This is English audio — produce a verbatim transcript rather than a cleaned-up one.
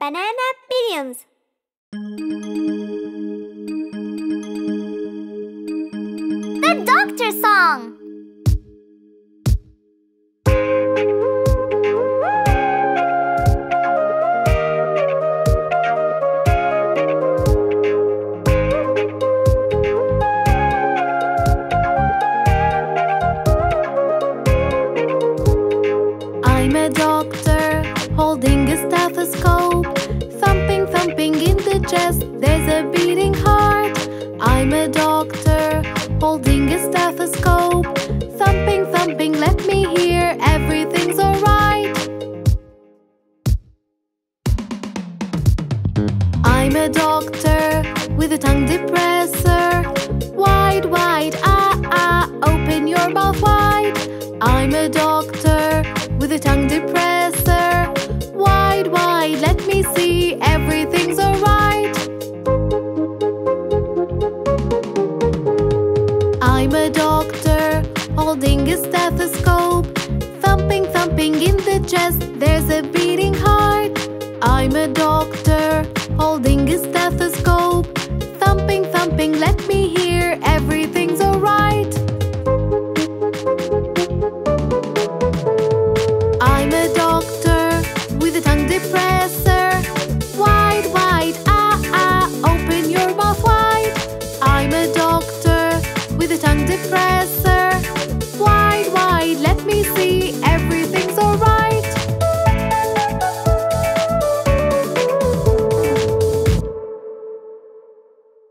Banana Billions. The Doctor Song. I'm a doctor, holding a stethoscope. Thumping, thumping in the chest, there's a beating heart. I'm a doctor, holding a stethoscope. Thumping, thumping, let me hear, everything's alright. I'm a doctor, with a tongue depressor. Wide, wide, ah, ah, open your mouth wide. I'm a doctor, with a tongue depressor. Wide, wide, let me see, everything's alright. I'm a doctor, holding a stethoscope. Thumping, thumping in the chest, there's a beating heart. I'm a doctor, holding a stethoscope. Thumping, thumping, let me hear, everything's alright.